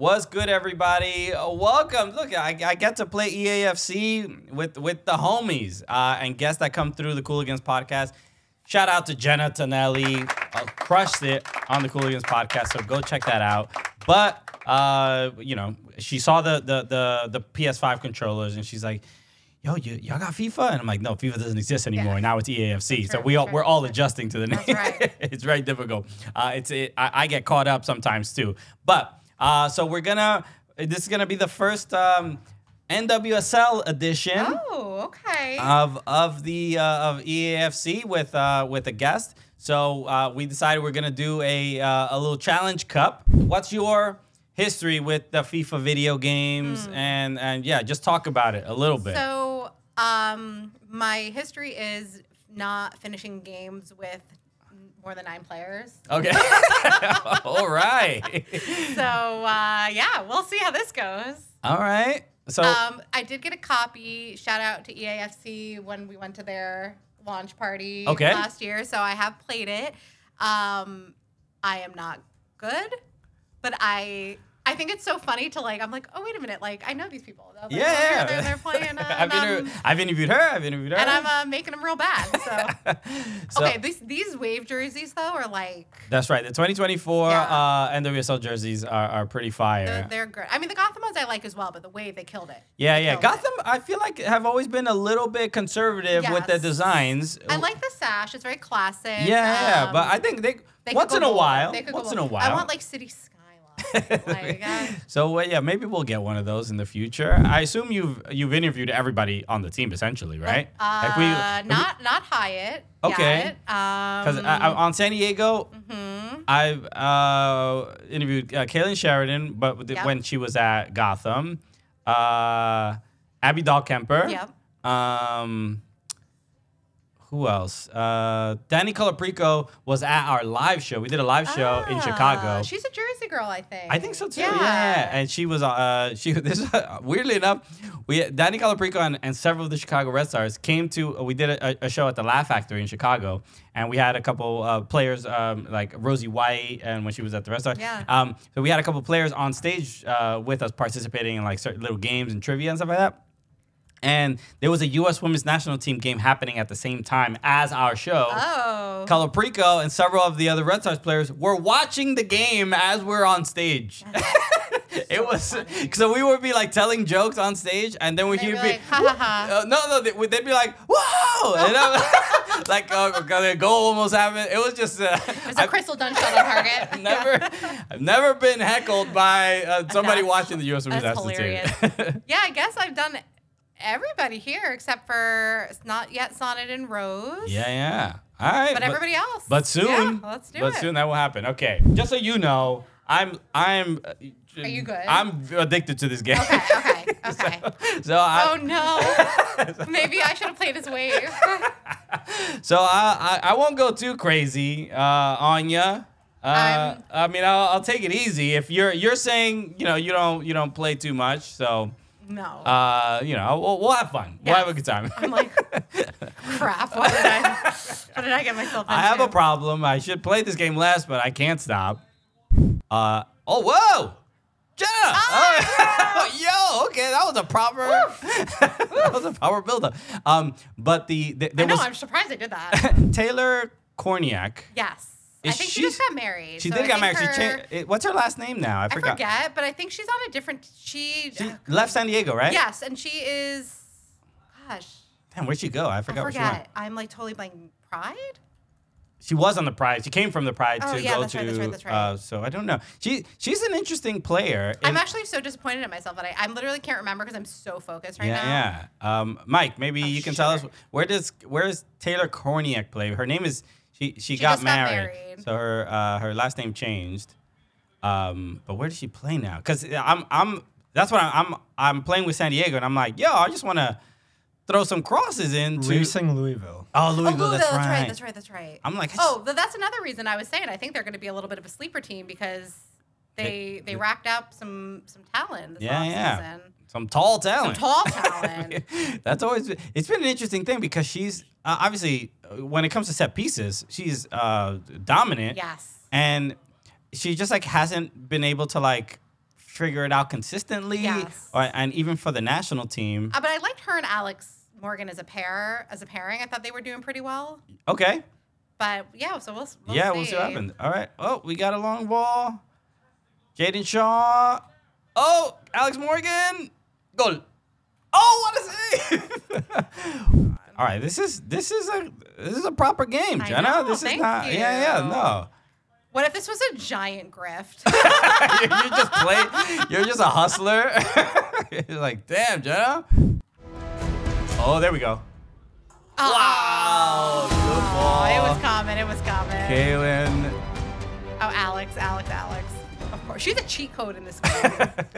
What's good, everybody? Welcome. Look, I get to play EAFC with the homies and guests that come through the Cooligans Podcast. Shout out to Jenna Tonelli. Crushed it on the Cooligans Podcast, so go check that out. But, you know, she saw the PS5 controllers, and she's like, yo, y'all got FIFA? And I'm like, no, FIFA doesn't exist anymore. Yeah. Now it's EAFC. That's so we're all adjusting to the name. That's right. It's very difficult. I get caught up sometimes, too. But so we're going to – this is going to be the first NWSL edition of EAFC with a guest. So we decided we're going to do a little challenge cup. What's your – history with the FIFA video games and yeah, just talk about it a little bit. So my history is not finishing games with more than 9 players. Okay. All right. So yeah, we'll see how this goes. All right. So I did get a copy. Shout out to EAFC when we went to their launch party last year. So I have played it. I am not good, but I think it's so funny to, like, I'm like, oh, wait a minute. Like, I know these people. Like, yeah. They're playing. I've interviewed her. And I'm making them real bad. So. Okay, these Wave jerseys, though, are like. That's right. The 2024 NWSL jerseys are pretty fire. They're good. I mean, the Gotham ones I like as well, but the Wave, they killed it. Yeah, yeah. Gotham, I feel like, have always been a little bit conservative with their designs. I like the sash. It's very classic. Yeah, but I think once in a while. I want, like, city sky. Like, so yeah, maybe we'll get one of those in the future. I assume you've interviewed everybody on the team essentially, right? Not Hyatt. Okay. Because on San Diego, I've interviewed Kaylin Sheridan, but when she was at Gotham, Abby Dahlkemper. Yep. Who else? Danny Colaprico was at our live show. We did a live show in Chicago. She's a Jersey girl, I think. I think so too. Yeah, yeah. And she was weirdly enough, Danny Colaprico and several of the Chicago Red Stars came to. We did a show at the Laugh Factory in Chicago, and we had a couple players like Rosie White, and when she was at the Red Stars. Yeah. So we had a couple players on stage with us participating in like certain little games and trivia and stuff like that. And there was a U.S. women's national team game happening at the same time as our show. Oh. Colaprico and several of the other Red Stars players were watching the game as we're on stage. It was funny. So we would be like telling jokes on stage, and then we'd be like, ha ha ha. They'd be like, whoa! And I'm like, a goal almost happened. It was just it was a crystal dunk shot on target. I've never been heckled by somebody watching the U.S. women's national team. Yeah, I guess I've done everybody here except for not yet Sonnet and Rose. Yeah, yeah. All right. But everybody else. But soon. Yeah, let's do it. But soon that will happen. Okay. Just so you know, I'm. Are you good? I'm addicted to this game. Okay. Okay. Okay. So oh no. Maybe I should have played as Wave. So I won't go too crazy on ya. I mean I'll take it easy. If you're saying you don't play too much, so. No. You know, we'll have fun. Yes. We'll have a good time. I'm like, crap. What did I get myself into? I have a problem. I should play this game less, but I can't stop. Oh, whoa. Jenna. Oh, yo. Okay, that was a proper. That was a power buildup. But there was. I know. I'm surprised I did that. Taylor Korniak. Yes. I think she just got married. She did get married. What's her last name now? I forget, but I think she's on a different. She left San Diego, right? Yes, and she is. Gosh. Damn, where'd she go? I forgot where she went. I'm like totally blanking. Pride. She was on the Pride. She came from the Pride to go to. So I don't know. She's an interesting player. I'm actually so disappointed in myself that I literally can't remember because I'm so focused right now. Yeah, yeah. Mike, maybe you can tell us where is Taylor Korniak play? Her name is. She got married, so her last name changed. But where does she play now? Cause that's what I'm playing with San Diego, and I'm like, yo, I just want to throw some crosses in. Racing Louisville. Oh, Louisville, that's right. That's right. That's right. I'm like, oh, that's another reason I was saying I think they're going to be a little bit of a sleeper team because they racked up some talent this offseason. Some tall talent. Some tall talent. That's always been, it's been an interesting thing because she's obviously when it comes to set pieces, she's dominant. Yes. And she just like hasn't been able to like figure it out consistently, yes. And even for the national team. But I liked her and Alex Morgan as a pair, as a pairing. I thought they were doing pretty well. Okay. But yeah, so we'll see. We'll see what happens. All right. Oh, we got a long ball. Jayden Shaw. Oh, Alex Morgan. Goal. Oh, what a save! All right, this is a proper game, Jenna. I know, this is not. You. Yeah, yeah, no. What if this was a giant grift? You're just a hustler. You're like, damn, Jenna. Oh, there we go. Oh. Wow. Good ball. It was common. It was common. Kaylin. Oh, Alex. Of course. She's a cheat code in this game.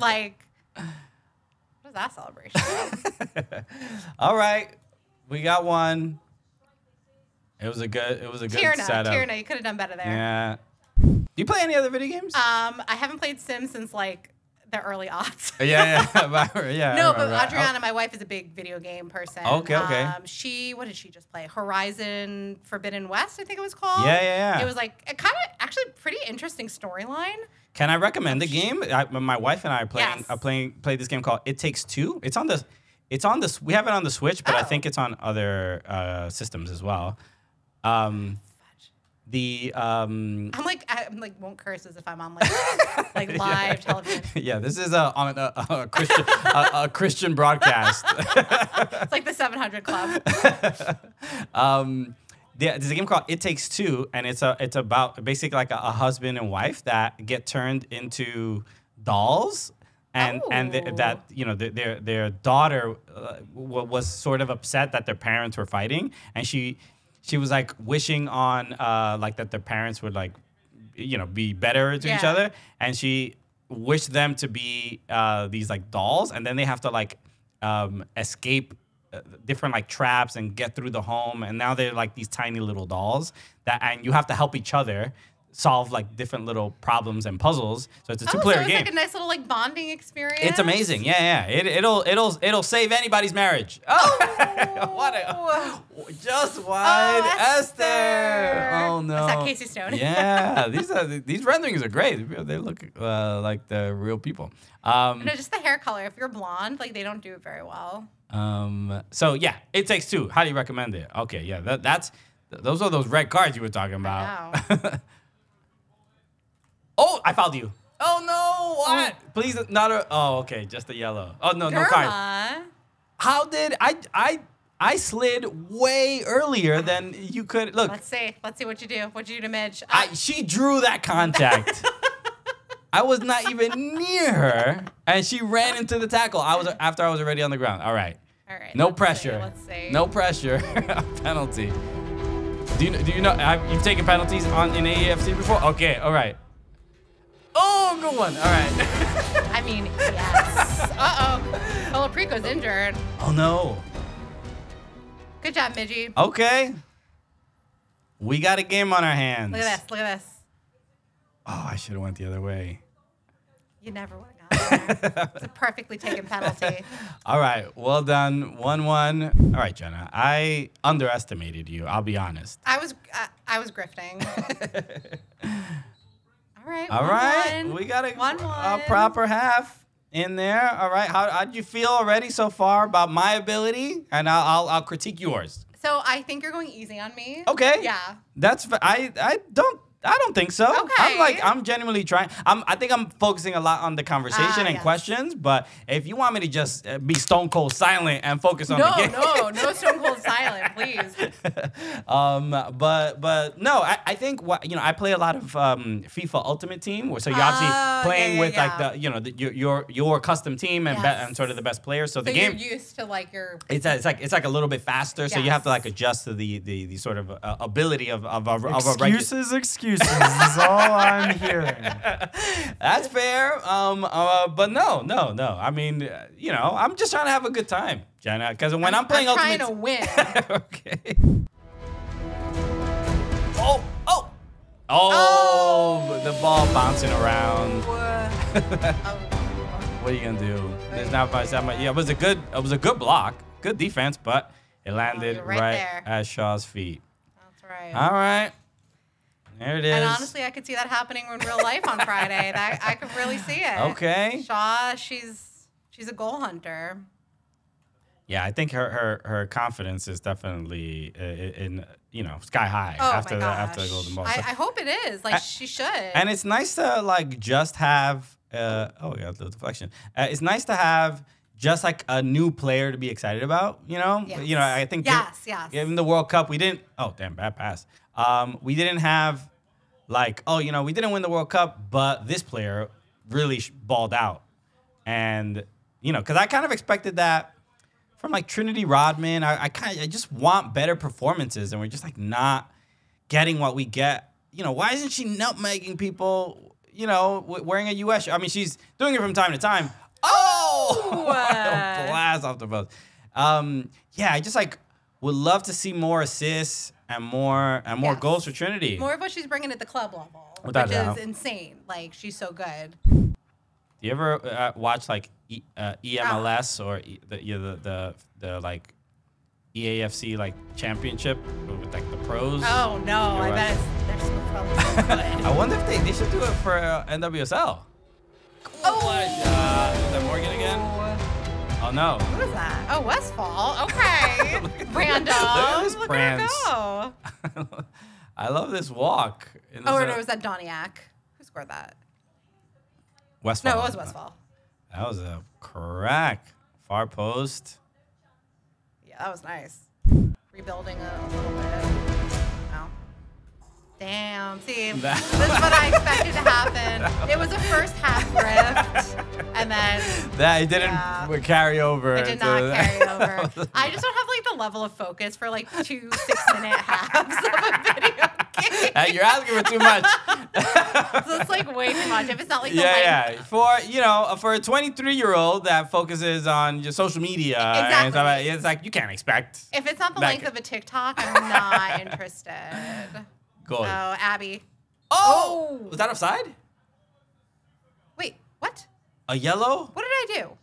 Like, what was that celebration? All right. We got one. It was a good setup. Tierna, you could have done better there. Yeah. Do you play any other video games? I haven't played Sims since, like, the early aughts. Yeah. No, but Adriana, my wife, is a big video game person. Okay. What did she just play? Horizon Forbidden West, I think it was called. Yeah. It was like a kind of actually pretty interesting storyline. Can I recommend the game? My wife and I are playing. Played this game called It Takes Two. It's on this. We have it on the Switch, but I think it's on other systems as well. I'm like won't curse as if I'm on like live television. Yeah, this is on a Christian a Christian broadcast. It's like the 700 Club. There's a game called It Takes Two, and it's about basically like a husband and wife that get turned into dolls, and their daughter was sort of upset that their parents were fighting, and she was like wishing on like that their parents would be better to each other, and she wished them to be these like dolls, and then they have to like escape different like traps and get through the home, and now they're like these tiny little dolls and you have to help each other solve like different little problems and puzzles. So it's a two-player game. Like a nice little like bonding experience. It's amazing. Yeah. It'll save anybody's marriage. Oh, just wide Esther. Oh no. Is that Casey Stone? Yeah, these renderings are great. They look like the real people. No, just the hair color. If you're blonde, like they don't do it very well. So yeah, It Takes Two. How do you recommend it? Okay, yeah, those are those red cards you were talking about. I know. Oh, I fouled you. Oh, no. What? Please, not a... Oh, okay. Just a yellow. Oh, no. Girl. No card. How did... I slid way earlier than you could... Look. Let's see what you do. What'd you do to Midge? She drew that contact. I was not even near her, and she ran into the tackle after I was already on the ground. All right. No pressure. Let's see. No pressure. Penalty. Do you know... You've taken penalties in AAFC before? Okay. All right. Oh, good one. All right. I mean, yes. Uh-oh. Colaprico's injured. Oh, no. Good job, Midgie. Okay. We got a game on our hands. Look at this. Oh, I should have went the other way. You never would have gone there. It's a perfectly taken penalty. All right. Well done. 1-1. All right, Jenna. I underestimated you. I'll be honest. I was grifting. All right. We got a proper half in there. All right. How'd you feel already so far about my ability? And I'll critique yours. So I think you're going easy on me. Okay. Yeah. I don't think so. Okay. I'm genuinely trying. I think I'm focusing a lot on the conversation and questions, but if you want me to just be stone cold silent and focus on the game. No stone cold silent, please. But no, I think I play a lot of FIFA Ultimate Team, so you're obviously playing with like your custom team and sort of the best players. So the game you're used to like your. It's like a little bit faster, so you have to like adjust to the sort of ability of a Excuses is all I'm hearing. That's fair. But no. I mean, I'm just trying to have a good time, Jenna. Because when I'm playing Ultimate, I'm trying to win. Okay. Oh! The ball bouncing around. What are you gonna do? There's not much. Yeah, it was a good block, good defense, but it landed right at Shaw's feet. That's right. All right. There it is. And honestly, I could see that happening in real life on Friday. I could really see it. Okay. Shaw, she's a goal hunter. Yeah, I think her confidence is definitely in sky high after the Golden Ball. I hope it is. Like, she should. And it's nice to just have the deflection. It's nice to have just a new player to be excited about. Yes. I think. Yes, yes. In the World Cup, we didn't. Oh, damn, bad pass. We didn't have we didn't win the World Cup, but this player really balled out, and because I kind of expected that. From Trinity Rodman, I just want better performances, and we're just not getting what we get. Why isn't she nutmegging people? Wearing a U.S. shirt? I mean, she's doing it from time to time. Oh, blast off the post. Yeah, I just would love to see more assists and more goals for Trinity. More of what she's bringing at the club level, which is insane. She's so good. Do you ever watch EMLS or the EAFC championship with the pros? Oh no, I bet they're so good. I wonder if they should do it for NWSL. Is that Morgan again? Oh no. Who is that? Oh, Westfall. Okay. Random. Look at her go. I love this walk. Or was that Doniak? Who scored that? Westfall. No, it was Westfall. That was a crack. Far post. Yeah, that was nice. Rebuilding a little bit. Wow. Damn. See, this is what I expected to happen. It was a first half rift, and then that it didn't carry over. It did not carry over. I just don't have the level of focus for 2 6-minute halves of a video. You're asking for too much. So it's way too much. If it's not for a 23-year-old that focuses on your social media, and stuff like, it's you can't expect. If it's not the length of a TikTok, I'm not interested. Goal. Oh, Abby. Oh, was that offside? Wait, what? A yellow? What did I do?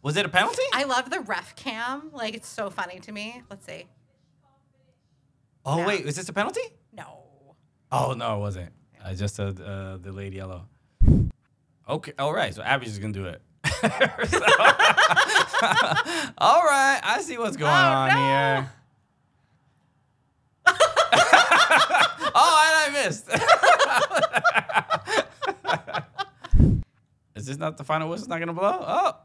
Was it a penalty? I love the ref cam. It's so funny to me. Let's see. Oh, no. Wait, was this a penalty? No. Oh, no, it wasn't. Just a delayed yellow. Okay, all right, so Abby's just going to do it. All right, I see what's going on here. Oh, and I missed. Is this not the final whistle? It's not going to blow? Oh.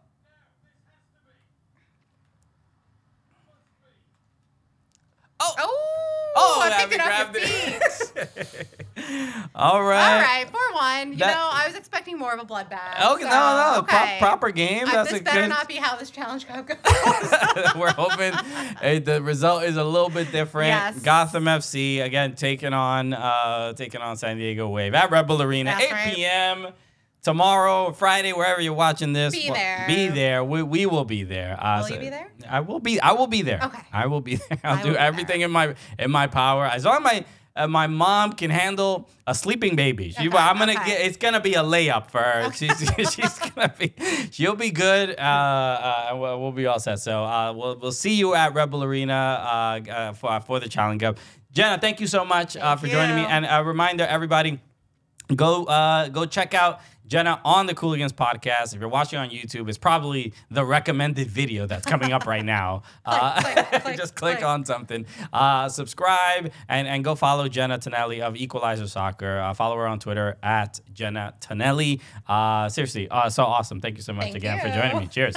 Oh. Oh. Oh, I picked it up your feet. All right. All right, 4-1. I was expecting more of a bloodbath. Okay, so, no. Okay. Proper game. This better not be how this Challenge Cup goes. We're hoping the result is a little bit different. Yes. Gotham FC, again, taking on San Diego Wave at Rebel Arena, 8 p.m. Tomorrow, Friday, wherever you're watching this, be there. We will be there. Will you be there? I will be there. Okay. I will be there. I'll do everything in my power. As long as my mom can handle a sleeping baby. It's gonna be a layup for her. Okay. She'll be good. We'll be all set. So we'll see you at Rebel Arena for the Challenge Cup. Jenna, thank you so much for joining me. And a reminder, everybody, go check out Jenna on the Cooligans podcast. If you're watching on YouTube, it's probably the recommended video that's coming up right now. Just click on something. Subscribe and go follow Jenna Tonelli of Equalizer Soccer. Follow her on Twitter at Jenna Tonelli. Seriously, so awesome. Thank you so much again for joining me. Cheers.